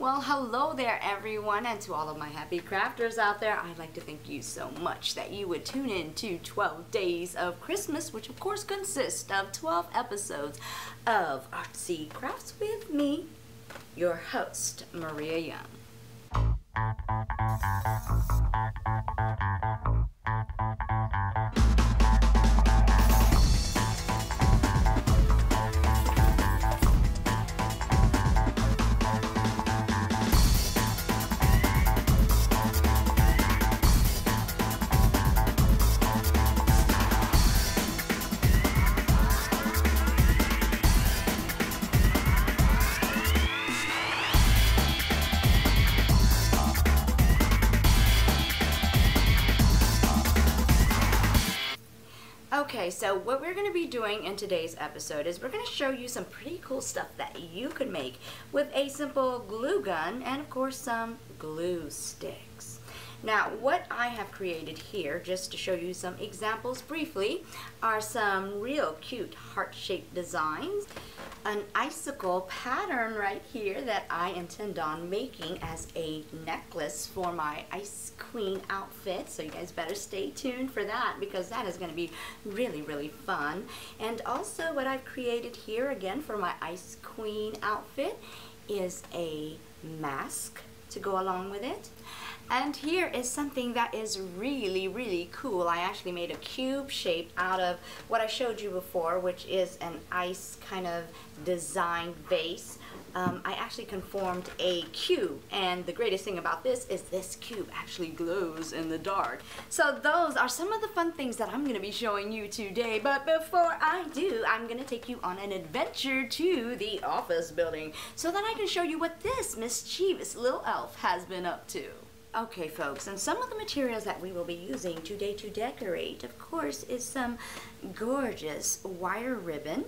Well, hello there everyone, and to all of my happy crafters out there, I'd like to thank you so much that you would tune in to 12 Days of Christmas, which of course consists of 12 episodes of Artsy Crafts with me, your host, Maria Young. Okay, so what we're going to be doing in today's episode is we're going to show you some pretty cool stuff that you could make with a simple glue gun and of course some glue sticks. Now what I have created here, just to show you some examples briefly, are some real cute heart-shaped designs, an icicle pattern right here that I intend on making as a necklace for my Ice Queen outfit, so you guys better stay tuned for that because that is going to be really, really fun. And also what I've created here again for my Ice Queen outfit is a mask to go along with it. And here is something that is really, really cool. I actually made a cube shape out of what I showed you before, which is an ice kind of design vase. I actually conformed a cube, and the greatest thing about this is this cube actually glows in the dark. So those are some of the fun things that I'm going to be showing you today, but before I do, I'm going to take you on an adventure to the office building so that I can show you what this mischievous little elf has been up to. Okay folks, and some of the materials that we will be using today to decorate, of course, is some gorgeous wire ribbon,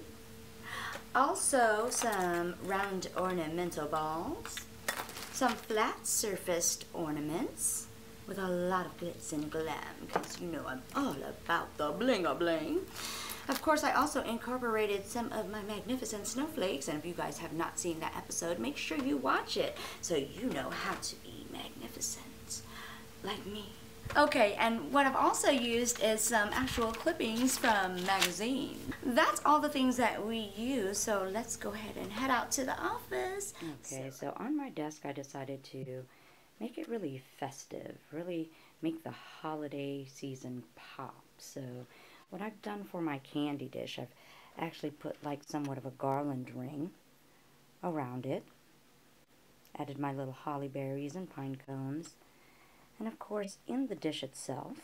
also some round ornamental balls, some flat surfaced ornaments with a lot of glitz and glam because you know I'm all about the bling-a-bling. Of course, I also incorporated some of my magnificent snowflakes, and if you guys have not seen that episode, make sure you watch it so you know how to be magnificent like me. Okay, and what I've also used is some actual clippings from magazine. That's all the things that we use, so let's go ahead and head out to the office. Okay, so on my desk I decided to make it really festive, really make the holiday season pop. So what I've done for my candy dish, I've actually put like somewhat of a garland ring around it, added my little holly berries and pine cones. And of course, in the dish itself,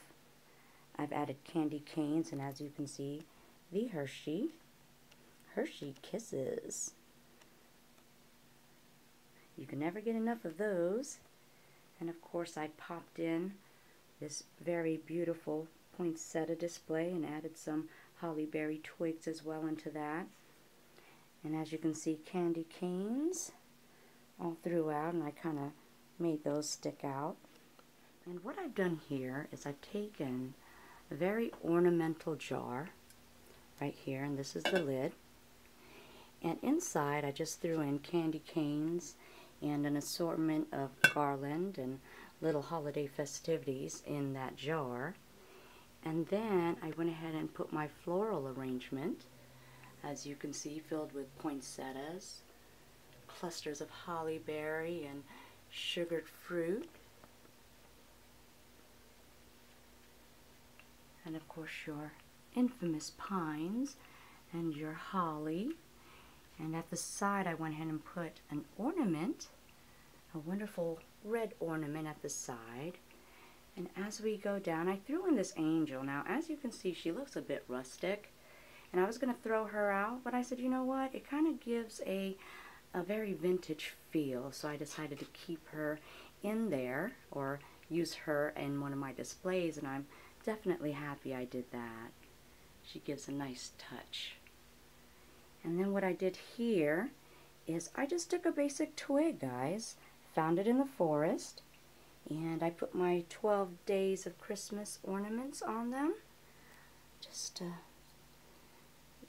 I've added candy canes, and as you can see, the Hershey Kisses. You can never get enough of those. And of course, I popped in this very beautiful poinsettia display and added some holly berry twigs as well into that. And as you can see, candy canes all throughout, and I kind of made those stick out. And what I've done here is I've taken a very ornamental jar right here, and this is the lid. And inside I just threw in candy canes and an assortment of garland and little holiday festivities in that jar. And then I went ahead and put my floral arrangement, as you can see, filled with poinsettias, clusters of holly berry and sugared fruit. And of course your infamous pines and your holly. And at the side I went ahead and put an ornament, a wonderful red ornament at the side. And as we go down, I threw in this angel. Now as you can see, she looks a bit rustic, and I was going to throw her out, but I said, you know what, it kind of gives a very vintage feel, so I decided to keep her in there or use her in one of my displays, and I'm definitely happy I did that. She gives a nice touch. And then what I did here is I just took a basic twig, guys, found it in the forest, and I put my 12 Days of Christmas ornaments on them just to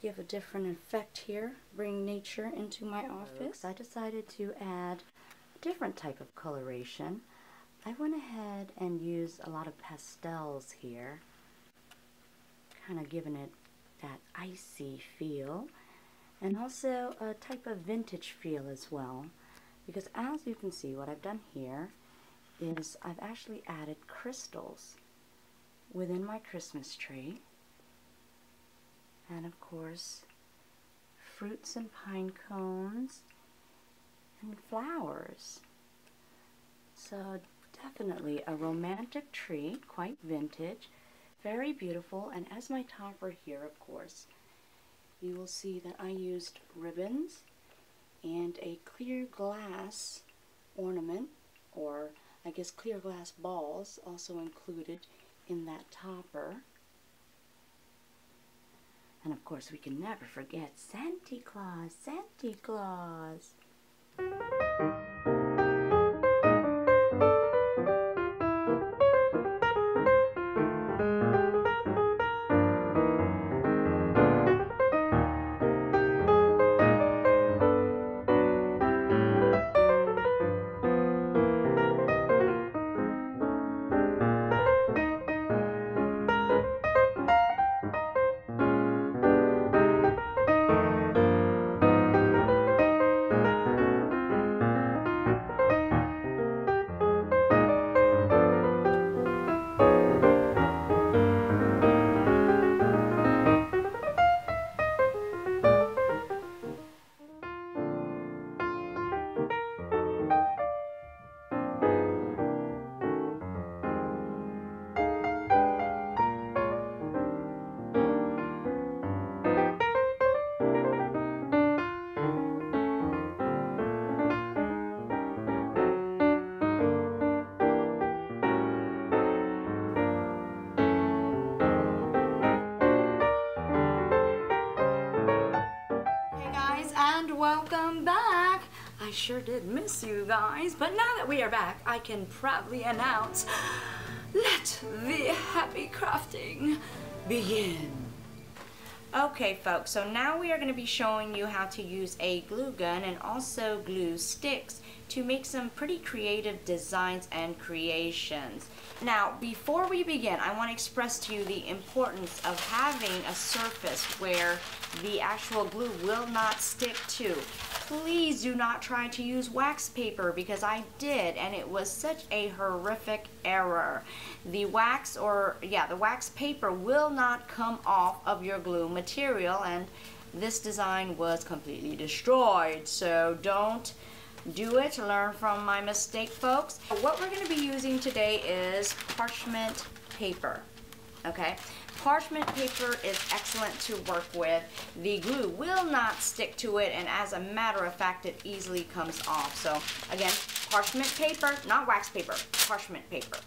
give a different effect here, bring nature into my office. I decided to add different type of coloration. I went ahead and used a lot of pastels here, kind of giving it that icy feel, and also a type of vintage feel as well, because as you can see, what I've done here is I've actually added crystals within my Christmas tree, and of course fruits and pine cones and flowers. So definitely a romantic tree, quite vintage, very beautiful. And as my topper here, of course, you will see that I used ribbons and a clear glass ornament, or I guess clear glass balls, also included in that topper. And of course, we can never forget Santa Claus, Santa Claus. Welcome back. I sure did miss you guys, but now that we are back, I can proudly announce, let the happy crafting begin. Okay folks, so now we are going to be showing you how to use a glue gun and also glue sticks to make some pretty creative designs and creations. Now, before we begin, I want to express to you the importance of having a surface where the actual glue will not stick to. Please do not try to use wax paper, because I did, and it was such a horrific error. The wax paper will not come off of your glue material, and this design was completely destroyed. So don't do it. Learn from my mistake, folks. What we're going to be using today is parchment paper. Okay. Parchment paper is excellent to work with. The glue will not stick to it, and as a matter of fact, it easily comes off. So again, parchment paper, not wax paper, parchment paper.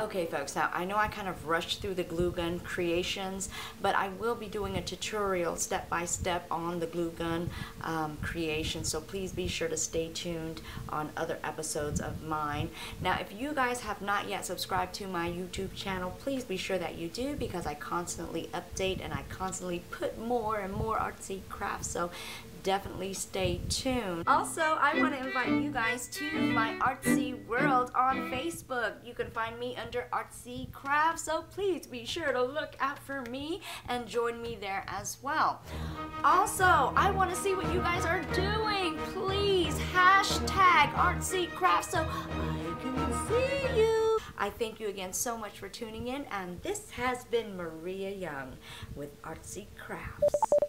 Okay folks, now I know I kind of rushed through the glue gun creations, but I will be doing a tutorial step by step on the glue gun creation, so please be sure to stay tuned on other episodes of mine. Now if you guys have not yet subscribed to my YouTube channel, please be sure that you do, because I constantly update and I constantly put more and more artsy crafts, so definitely stay tuned. Also, I want to invite you guys to my Artsy World on Facebook. You can find me under Artsy Crafts, so please be sure to look out for me and join me there as well. Also, I want to see what you guys are doing. Please hashtag Artsy Crafts so I can see you. I thank you again so much for tuning in, and this has been Maria Young with Artsy Crafts.